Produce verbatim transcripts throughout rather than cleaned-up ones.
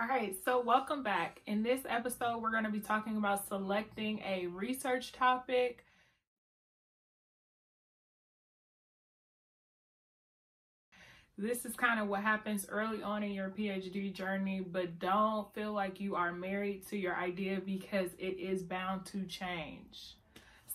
All right, so welcome back. In this episode, we're going to be talking about selecting a research topic. This is kind of what happens early on in your PhD journey, but don't feel like you are married to your idea because it is bound to change.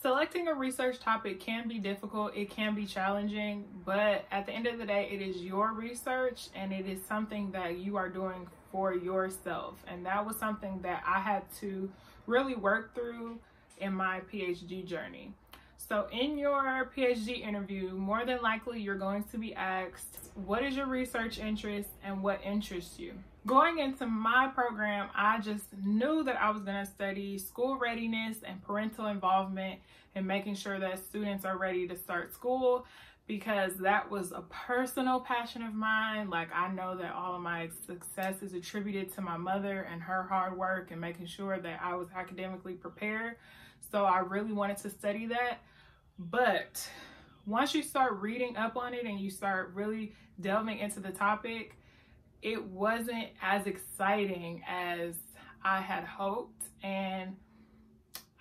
Selecting a research topic can be difficult, it can be challenging, but at the end of the day, it is your research and it is something that you are doing for yourself. And that was something that I had to really work through in my PhD journey. So in your PhD interview, more than likely you're going to be asked, what is your research interest and what interests you? Going into my program, I just knew that I was going to study school readiness and parental involvement and making sure that students are ready to start school because that was a personal passion of mine. Like, I know that all of my success is attributed to my mother and her hard work and making sure that I was academically prepared. So I really wanted to study that. But once you start reading up on it and you start really delving into the topic, it wasn't as exciting as I had hoped, and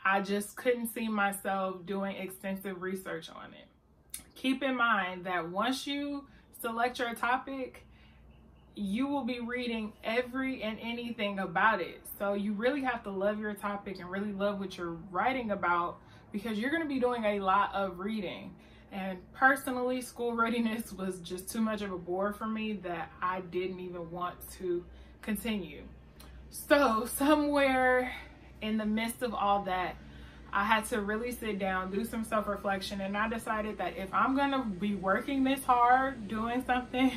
I just couldn't see myself doing extensive research on it. Keep in mind that once you select your topic, you will be reading every and anything about it. So you really have to love your topic and really love what you're writing about because you're going to be doing a lot of reading. And personally, school readiness was just too much of a bore for me that I didn't even want to continue. So somewhere in the midst of all that, I had to really sit down, do some self-reflection, and I decided that if I'm gonna be working this hard doing something,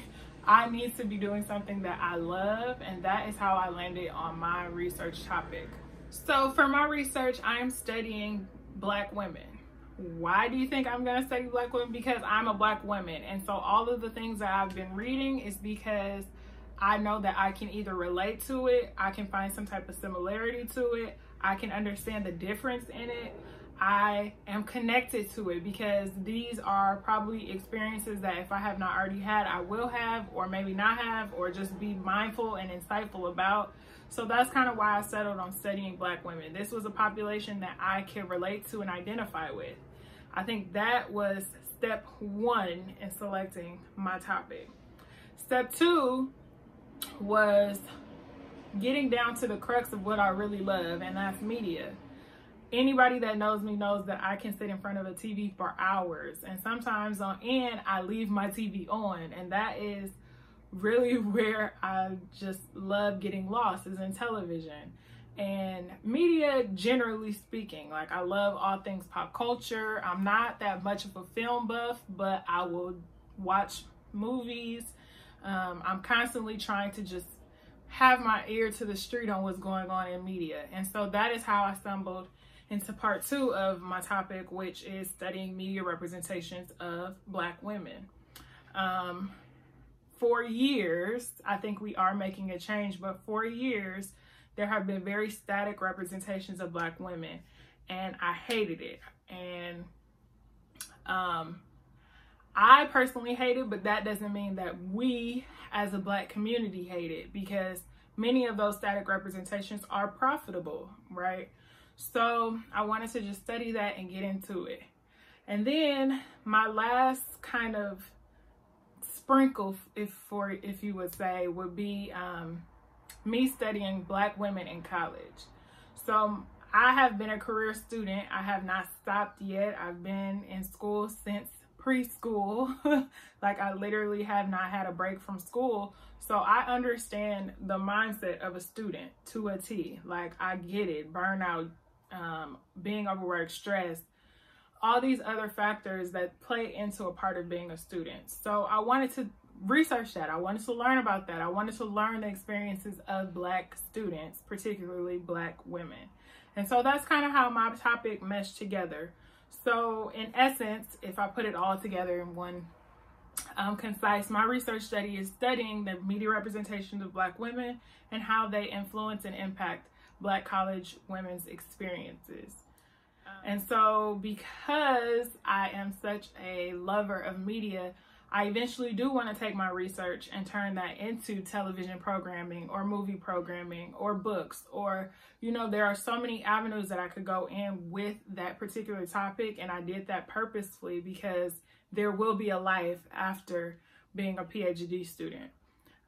I need to be doing something that I love, and that is how I landed on my research topic. So for my research, I am studying Black women. Why do you think I'm going to study Black women? Because I'm a Black woman. And so all of the things that I've been reading is because I know that I can either relate to it, I can find some type of similarity to it, I can understand the difference in it, I am connected to it because these are probably experiences that if I have not already had, I will have, or maybe not have, or just be mindful and insightful about. So that's kind of why I settled on studying Black women. This was a population that I can relate to and identify with. I think that was step one in selecting my topic. Step two was getting down to the crux of what I really love, and that's media. Anybody that knows me knows that I can sit in front of a T V for hours, and sometimes on end, I leave my T V on, and that is really where I just love getting lost, is in television and media, generally speaking. Like, I love all things pop culture. I'm not that much of a film buff, but I will watch movies. um, I'm constantly trying to just have my ear to the street on what's going on in media, and so that is how I stumbled into part two of my topic, which is studying media representations of Black women. um, For years, I think we are making a change, but for years, there have been very static representations of Black women, and I hated it. And um, I personally hate it, but that doesn't mean that we as a Black community hate it, because many of those static representations are profitable, right? So I wanted to just study that and get into it. And then my last kind of sprinkle, if for if you would say, would be um, me studying Black women in college. So I have been a career student. I have not stopped yet. I've been in school since preschool. Like, I literally have not had a break from school. So I understand the mindset of a student to a T. Like, I get it. Burnout, um, being overworked, stress, all these other factors that play into a part of being a student. So I wanted to research that. I wanted to learn about that. I wanted to learn the experiences of Black students, particularly Black women. And so that's kind of how my topic meshed together. So in essence, if I put it all together in one um, concise, my research study is studying the media representations of Black women and how they influence and impact Black college women's experiences. And so because I am such a lover of media, I eventually do want to take my research and turn that into television programming or movie programming or books, or, you know, there are so many avenues that I could go in with that particular topic. And I did that purposefully because there will be a life after being a PhD student.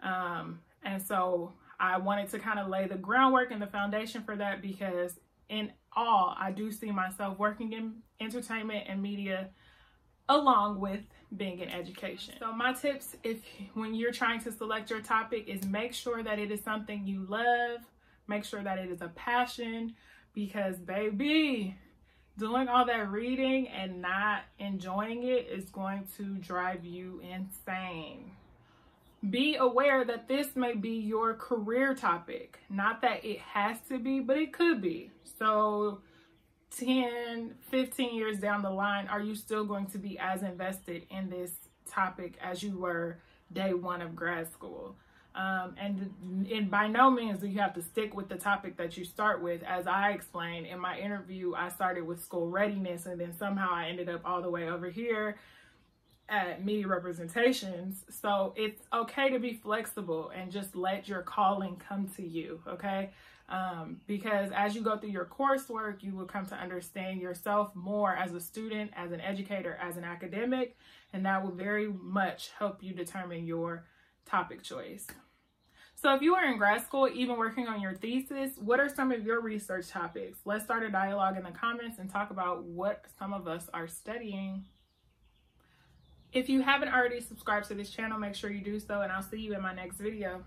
Um, and so I wanted to kind of lay the groundwork and the foundation for that, because in all, I do see myself working in entertainment and media along with being in education. So my tips, if when you're trying to select your topic, is make sure that it is something you love, make sure that it is a passion, because baby, doing all that reading and not enjoying it is going to drive you insane. Be aware that this may be your career topic. Not that it has to be, but it could be. So ten, fifteen years down the line, are you still going to be as invested in this topic as you were day one of grad school? Um, and, and by no means do you have to stick with the topic that you start with. As I explained in my interview, I started with school readiness, and then somehow I ended up all the way over here at media representations. So it's okay to be flexible and just let your calling come to you, okay? Um, because as you go through your coursework, you will come to understand yourself more as a student, as an educator, as an academic, and that will very much help you determine your topic choice. So if you are in grad school, even working on your thesis, what are some of your research topics? Let's start a dialogue in the comments and talk about what some of us are studying. If you haven't already subscribed to this channel, make sure you do so, and I'll see you in my next video.